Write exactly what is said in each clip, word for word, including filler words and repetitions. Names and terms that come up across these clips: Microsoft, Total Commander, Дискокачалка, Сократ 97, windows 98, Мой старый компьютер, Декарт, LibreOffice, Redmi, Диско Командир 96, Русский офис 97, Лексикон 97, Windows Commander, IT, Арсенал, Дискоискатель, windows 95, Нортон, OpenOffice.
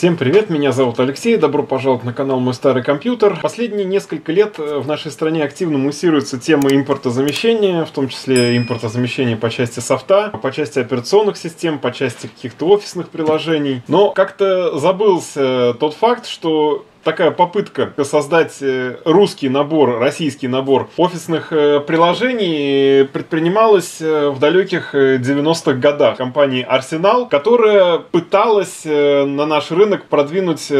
Всем привет, меня зовут Алексей, добро пожаловать на канал «Мой старый компьютер». Последние несколько лет в нашей стране активно муссируется тема импортозамещения, в том числе импортозамещения по части софта, по части операционных систем, по части каких-то офисных приложений. Но как-то забылся тот факт, что такая попытка создать русский набор, российский набор офисных приложений предпринималась в далеких девяностых годах компанией «Арсенал», которая пыталась на наш рынок продвинуть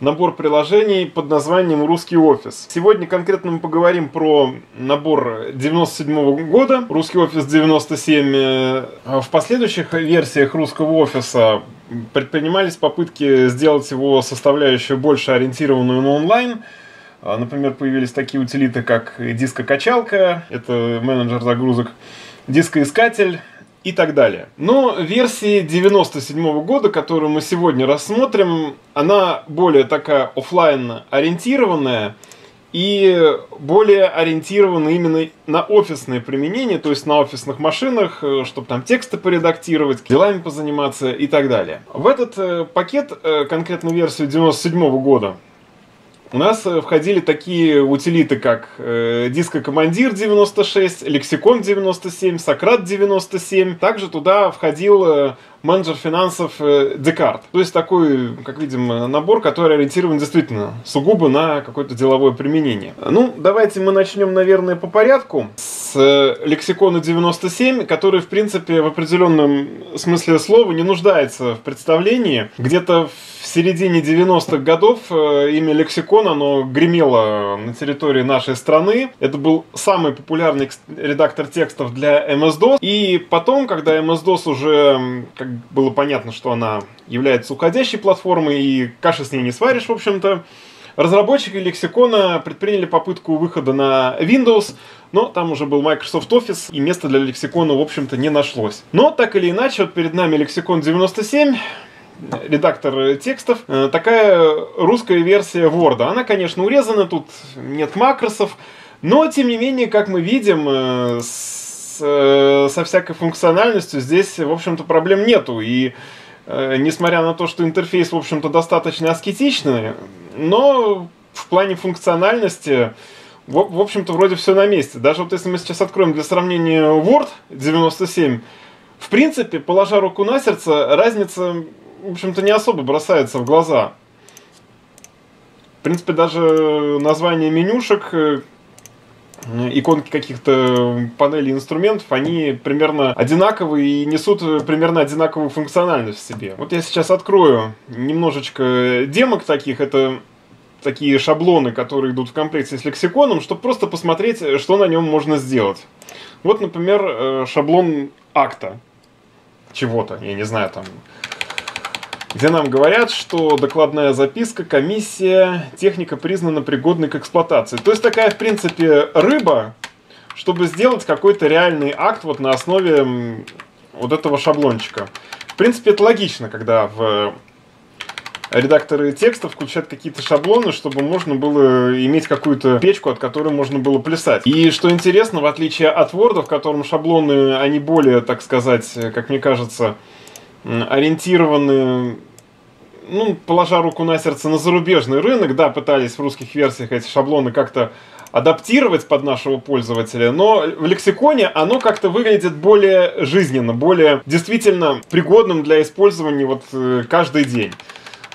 набор приложений под названием «Русский офис». Сегодня конкретно мы поговорим про набор девяносто седьмого года, «Русский офис девяносто семь». В последующих версиях «Русского офиса» предпринимались попытки сделать его составляющую больше ориентированную на онлайн. Например, появились такие утилиты, как «Дискокачалка», это менеджер загрузок, «Дискоискатель» и так далее. Но версия девяносто седьмого года, которую мы сегодня рассмотрим, она более такая офлайн-ориентированная и более ориентирована именно на офисные применения, то есть на офисных машинах, чтобы там тексты поредактировать, делами позаниматься и так далее. В этот пакет, конкретно версию девяносто седьмого года, у нас входили такие утилиты, как Диско Командир девяносто шесть, Лексикон девяносто семь, Сократ девяносто семь. Также туда входил менеджер финансов Декарт. То есть такой, как видим, набор, который ориентирован действительно сугубо на какое-то деловое применение. Ну, давайте мы начнем, наверное, по порядку с Лексикона девяносто семь, который, в принципе, в определенном смысле слова не нуждается в представлении. Где-то в середине девяностых годов имя Лексикон оно гремело на территории нашей страны. Это был самый популярный редактор текстов для эм эс дос. И потом, когда эм эс дос уже, как было понятно, что она является уходящей платформой и каши с ней не сваришь, в общем-то, разработчики Лексикона предприняли попытку выхода на Windows, но там уже был Microsoft Office, и места для Лексикона, в общем-то, не нашлось. Но так или иначе, вот перед нами Лексикон девяносто семь, редактор текстов, такая русская версия Word. Она, конечно, урезана, тут нет макросов, но, тем не менее, как мы видим, с, со всякой функциональностью здесь, в общем-то, проблем нету. И несмотря на то, что интерфейс, в общем-то, достаточно аскетичный, но в плане функциональности, в, в общем-то, вроде все на месте. Даже вот если мы сейчас откроем для сравнения Word девяносто семь, в принципе, положа руку на сердце, разница, в общем-то, не особо бросается в глаза. В принципе, даже название менюшек, иконки каких-то панелей инструментов, они примерно одинаковые и несут примерно одинаковую функциональность в себе. Вот я сейчас открою немножечко демок таких, это такие шаблоны, которые идут в комплекте с лексиконом, чтобы просто посмотреть, что на нем можно сделать. Вот, например, шаблон акта чего-то, я не знаю, там, где нам говорят, что докладная записка, комиссия, техника признана пригодной к эксплуатации. То есть такая, в принципе, рыба, чтобы сделать какой-то реальный акт вот на основе вот этого шаблончика. В принципе, это логично, когда в редакторы текста включают какие-то шаблоны, чтобы можно было иметь какую-то печку, от которой можно было плясать. И что интересно, в отличие от Word, в котором шаблоны, они более, так сказать, как мне кажется, ориентированы, ну, положа руку на сердце, на зарубежный рынок. Да, пытались в русских версиях эти шаблоны как-то адаптировать под нашего пользователя, но в лексиконе оно как-то выглядит более жизненно, более действительно пригодным для использования вот каждый день.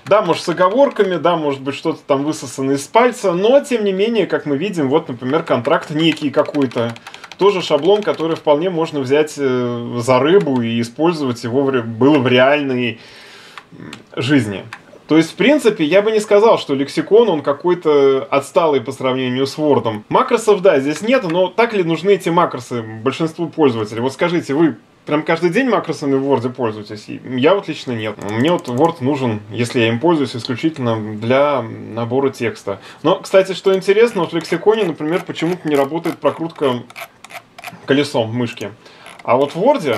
Да, может, с оговорками, да, может быть, что-то там высосано из пальца, но, тем не менее, как мы видим, вот, например, контракт некий какой-то, тоже шаблон, который вполне можно взять за рыбу и использовать его было в реальной жизни. То есть, в принципе, я бы не сказал, что лексикон, он какой-то отсталый по сравнению с Word. Макросов, да, здесь нет, но так ли нужны эти макросы большинству пользователей? Вот скажите, вы прям каждый день макросами в Word пользуетесь? Я вот лично нет. Мне вот Word нужен, если я им пользуюсь, исключительно для набора текста. Но, кстати, что интересно, вот в лексиконе, например, почему-то не работает прокрутка колесом мышки. А вот в Word,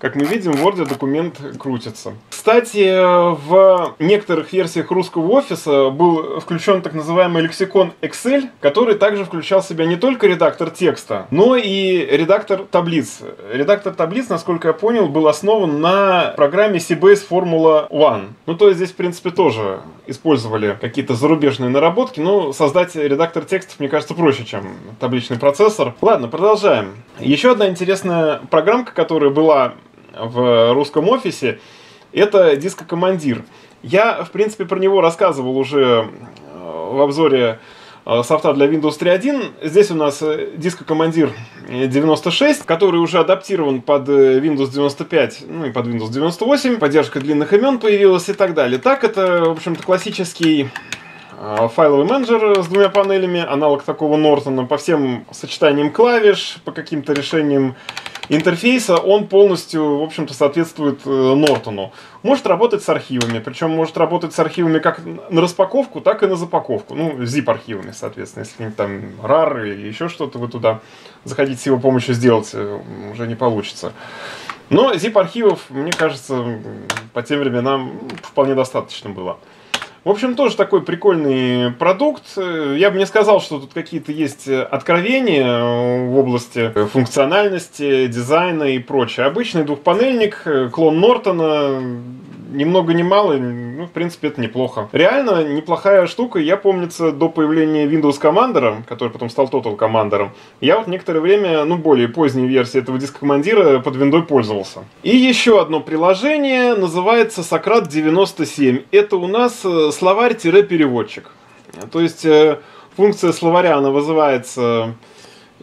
как мы видим, в Word документ крутится. Кстати, в некоторых версиях русского офиса был включен так называемый лексикон Excel, который также включал в себя не только редактор текста, но и редактор таблиц. Редактор таблиц, насколько я понял, был основан на программе си би эс Formula One. Ну, то есть здесь, в принципе, тоже использовали какие-то зарубежные наработки, но создать редактор текстов, мне кажется, проще, чем табличный процессор. Ладно, продолжаем. Еще одна интересная программка, которая была в русском офисе, это Диско Командир. Я, в принципе, про него рассказывал уже в обзоре софта для Windows три точка один. Здесь у нас Диско Командир девяносто шесть, который уже адаптирован под Windows девяносто пять, ну и под Windows девяносто восемь. Поддержка длинных имен появилась и так далее. Так, это, в общем-то, классический файловый менеджер с двумя панелями, аналог такого Нортона. По всем сочетаниям клавиш, по каким-то решениям интерфейса он полностью, в общем-то, соответствует Нортону. Может работать с архивами, причем может работать с архивами как на распаковку, так и на запаковку. Ну, zip-архивами, соответственно, если там рар или еще что-то вы туда заходить с его помощью сделать уже не получится. Но zip-архивов, мне кажется, по тем временам вполне достаточно было. В общем, тоже такой прикольный продукт. Я бы не сказал, что тут какие-то есть откровения в области функциональности, дизайна и прочее. Обычный двухпанельник, клон Нортона, ни много ни мало, ну, в принципе, это неплохо. Реально неплохая штука. Я, помнится, до появления Windows Commander, который потом стал Total Commander, я вот некоторое время, ну, более поздней версии этого диска командира под виндой пользовался. И еще одно приложение, называется Сократ девяносто семь. Это у нас словарь-переводчик. То есть функция словаря, она вызывается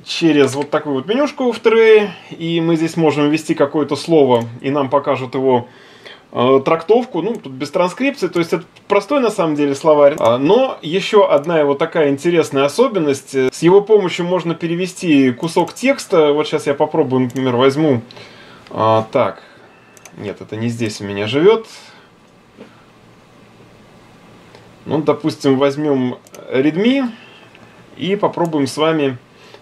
через вот такую вот менюшку в трее, и мы здесь можем ввести какое-то слово, и нам покажут его трактовку, ну, тут без транскрипции, то есть это простой, на самом деле, словарь. Но еще одна его такая интересная особенность, с его помощью можно перевести кусок текста. Вот сейчас я попробую, например, возьму, а, так, нет, это не здесь у меня живет. Ну, допустим, возьмем Redmi и попробуем с вами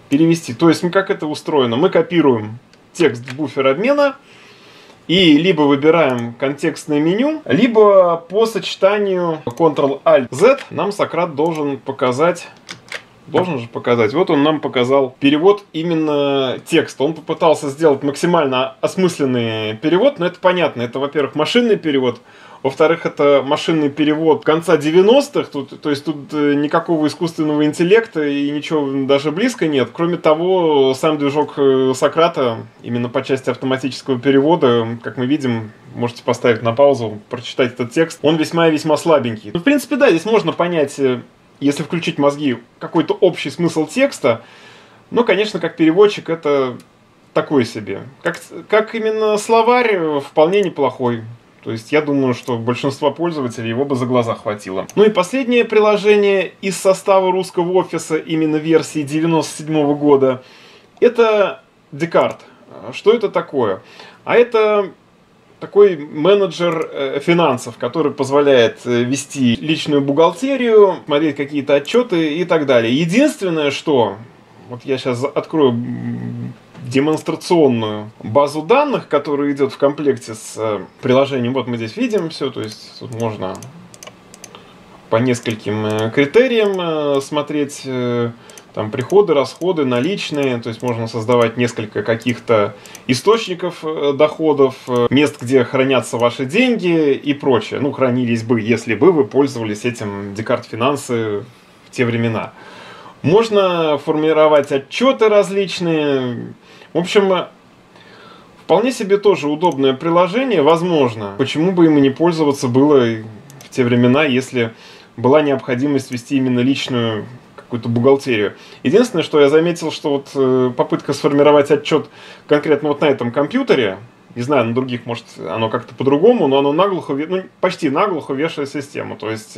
перевести. То есть, ну, как это устроено, мы копируем текст в буфер обмена, и либо выбираем контекстное меню, либо по сочетанию контрол альт зет нам Сократ должен показать, должен же показать, вот он нам показал перевод именно текста. Он попытался сделать максимально осмысленный перевод, но это понятно, это, во-первых, машинный перевод, во-вторых, это машинный перевод конца девяностых, тут, то есть тут никакого искусственного интеллекта и ничего даже близко нет. Кроме того, сам движок Сократа, именно по части автоматического перевода, как мы видим, можете поставить на паузу, прочитать этот текст, он весьма и весьма слабенький. Ну, в принципе, да, здесь можно понять, если включить мозги, какой-то общий смысл текста, но, конечно, как переводчик это такое себе. Как, как именно словарь, вполне неплохой. То есть я думаю, что большинство пользователей его бы за глаза хватило. Ну и последнее приложение из состава русского офиса, именно версии девяносто седьмого года, это Декарт. Что это такое? А это такой менеджер финансов, который позволяет вести личную бухгалтерию, смотреть какие-то отчеты и так далее. Единственное, что... Вот я сейчас открою демонстрационную базу данных, которая идет в комплекте с приложением. Вот мы здесь видим все, то есть тут можно по нескольким критериям смотреть там приходы, расходы, наличные, то есть можно создавать несколько каких-то источников доходов, мест, где хранятся ваши деньги и прочее. Ну, хранились бы, если бы вы пользовались этим Декарт Финансы в те времена. Можно формировать отчеты различные. В общем, вполне себе тоже удобное приложение, возможно. Почему бы им и не пользоваться было в те времена, если была необходимость вести именно личную какую-то бухгалтерию. Единственное, что я заметил, что вот попытка сформировать отчет конкретно вот на этом компьютере, не знаю, на других, может, оно как-то по-другому, но оно наглухо, ну, почти наглухо вешает систему. То есть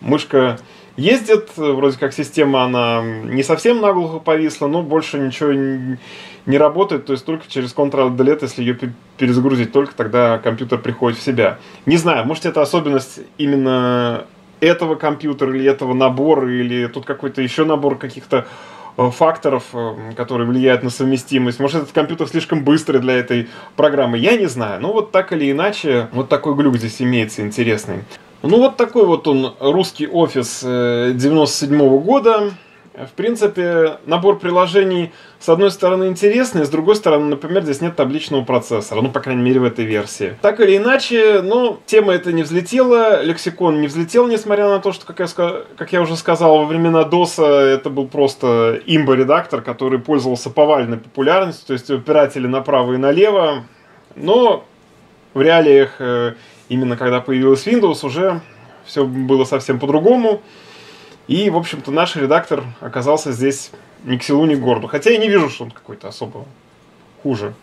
мышка ездит, вроде как система, она не совсем наглухо повисла, но больше ничего не работает, то есть только через контрол альт делет, если ее перезагрузить, только тогда компьютер приходит в себя. Не знаю, может, это особенность именно этого компьютера, или этого набора, или тут какой-то еще набор каких-то факторов, которые влияют на совместимость. Может, этот компьютер слишком быстрый для этой программы, я не знаю. Но вот так или иначе, вот такой глюк здесь имеется интересный. Ну вот такой вот он, русский офис девяносто седьмого года. В принципе, набор приложений, с одной стороны, интересный, с другой стороны, например, здесь нет табличного процессора, ну, по крайней мере, в этой версии. Так или иначе, ну, тема эта не взлетела, лексикон не взлетел, несмотря на то, что, как я, как я уже сказал, во времена доса это был просто имба-редактор, который пользовался повальной популярностью, то есть пиратели направо и налево, но в реалиях, именно когда появилась Windows, уже все было совсем по-другому. И, в общем-то, наш редактор оказался здесь ни к селу, ни к городу. Хотя я не вижу, что он какой-то особо хуже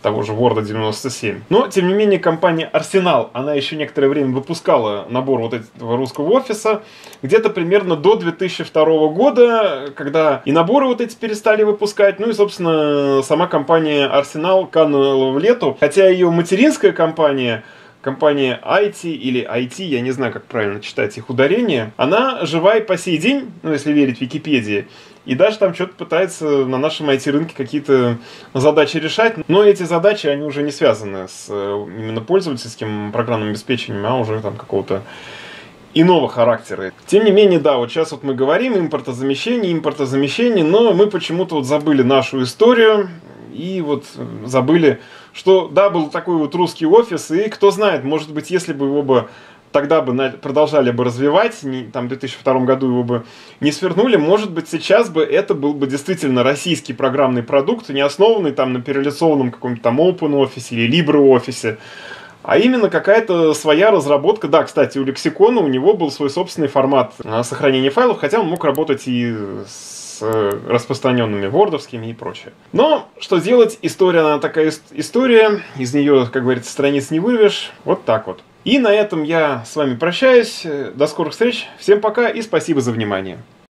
того же Word девяносто семь. Но, тем не менее, компания Арсенал, она еще некоторое время выпускала набор вот этого русского офиса, где-то примерно до две тысячи второго года, когда и наборы вот эти перестали выпускать, ну и, собственно, сама компания Арсенал канула в лету. Хотя ее материнская компания... Компания ай ти или ай ти, я не знаю, как правильно читать их ударение, она жива и по сей день, ну, если верить Википедии, и даже там что-то пытается на нашем ай ти-рынке какие-то задачи решать, но эти задачи, они уже не связаны с именно пользовательским программным обеспечением, а уже там какого-то иного характера. Тем не менее, да, вот сейчас вот мы говорим импортозамещение, импортозамещение, но мы почему-то вот забыли нашу историю, и вот забыли, что, да, был такой вот русский офис, и кто знает, может быть, если бы его бы тогда бы продолжали бы развивать, не, там в две тысячи втором году его бы не свернули, может быть, сейчас бы это был бы действительно российский программный продукт, не основанный там на перелицованном каком-то там OpenOffice или LibreOffice, а именно какая-то своя разработка. Да, кстати, у лексикона у него был свой собственный формат сохранения файлов, хотя он мог работать и с распространенными вордовскими и прочее. Но что делать? История, она такая история. Из нее, как говорится, страниц не вырвешь. Вот так вот. И на этом я с вами прощаюсь. До скорых встреч. Всем пока и спасибо за внимание.